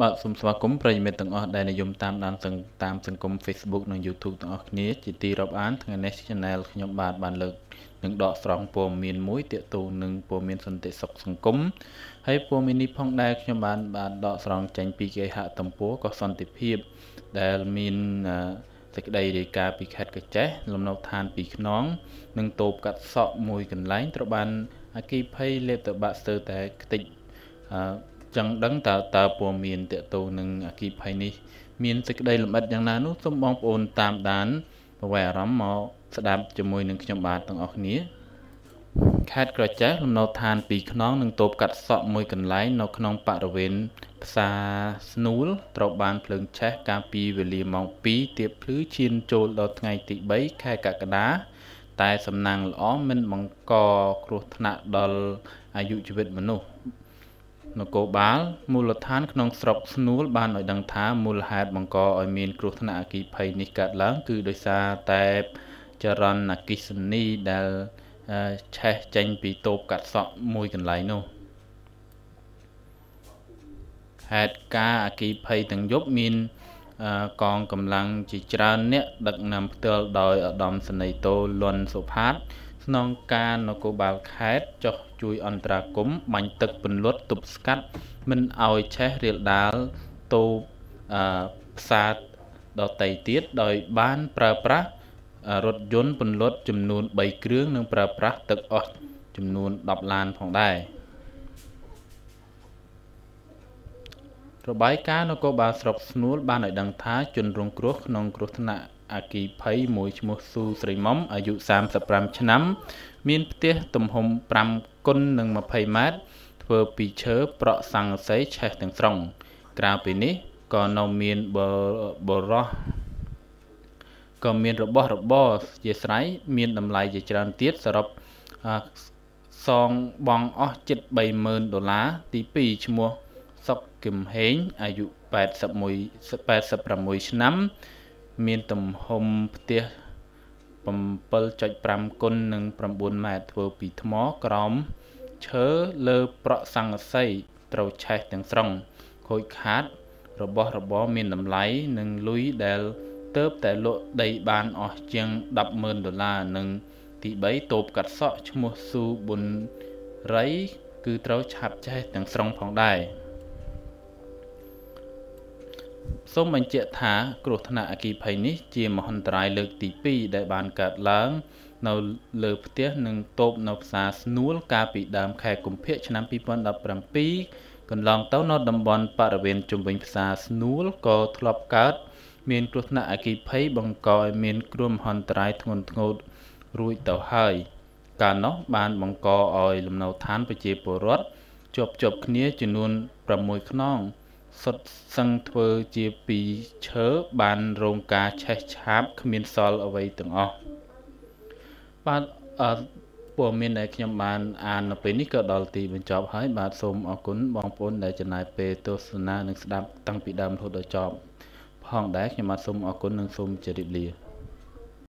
Facebook និង YouTube ទាំងអស់គ្នាជាទីរាប់អាន សេចក្តីរាយការណ៍ពីខេត្តកាចេះលំនៅឋានពីខ្នងនិងតូបកាត់សក់មួយ ខេត្តក្រចេះលំនៅឋានពីខ្នងនិងតូបកាត់សក់មួយ ឆេះ ចេញ ពី តូប កាត់ សក់ មួយកន្លែង នោះ ហេតុការណ៍ អគ្គិភ័យ ទាំង យប់ មាន កង កម្លាំង ជា ច្រើន អ្នក ដឹក នាំ ផ្ទាល់ ដោយ ឧត្តម សេនីយ៍តូ លន់ សុផាត ស្នង ការ នគរបាល ខេត្ត ចុះ ជួយ អន្តរាគមន៍ បាញ់ ទឹក ពន្លត់ ទប់ ស្កាត់ មិន ឲ្យ ឆេះ រៀល ដាល តូប ផ្សារ ដតី ទៀត ដោយ បាន ប្រើប្រាស់ រថយន្តពន្លត់ចំនួន 3 គ្រឿង និង ប្រើប្រាស់ទឹកអស់ចំនួន 10 ឡាន ផងដែរ របាយការណ៍នគរបាលស្រុកស្នួល បានឲ្យដឹងថា ជនរងគ្រោះ ក្នុងគ្រោះថ្នាក់អគ្គិភ័យ មួយ ឈ្មោះ ស៊ូ ស្រីមុំ អាយុ 35 ឆ្នាំ មាន ផ្ទះទំហំ 5x20 ម៉ែត្រ ធ្វើ ពី ឈើ ប្រក់ ស័ង្កសី ឆេះ ទាំង ស្រុង ក្រៅ ពី នេះ ក៏ នៅ មាន បរោះ ក៏មានរបស់របរជាស្រីមានតម្លៃជាច្រើនទៀតសរុបសងបងអស់ ជិត 30,000 ដុល្លារ ទី 2 ឈ្មោះសុកគឹមហេង អាយុ 86 ឆ្នាំ មានទំហំផ្ទះ 7.5x9 ម៉ែត្រ ធ្វើពីថ្មក្រោមឈើលើប្រក់ស័ង្កសី ត្រូវឆេះទាំងស្រុង ខូចខាតរបស់របរ មានតម្លៃ និង លុយ ដែល តើបតែលក់ដីបានអស់ជាង 10,000 ដុល្លារ និង ទី 3 តូបកាត់សក់ ឈ្មោះ ស៊ូ ប៊ុនរៃ គឺ ត្រូវឆាប់ឆេះទាំងស្រុងផងដែរ សូម បញ្ជាក់ថា គ្រោះថ្នាក់អគ្គិភ័យ នេះ ជា មហន្តរាយ លើក ទី 2 ដែល បាន កើត ឡើង នៅ លើ ផ្ទះ និង តូប នៅ ផ្សារ ស្នួល កាល ពី ដើម ខែ កុម្ភៈ ឆ្នាំ 2017 កន្លង ទៅ នៅ តំបន់ បរិវេណ ជុំវិញ ផ្សារ ស្នួល ក៏ ធ្លាប់ កើត មានគ្រោះថ្នាក់អគ្គិភ័យបង្កឲ្យមាន ផងដែរខ្ញុំបាទសូមអរគុណនិងសូមជម្រាបលា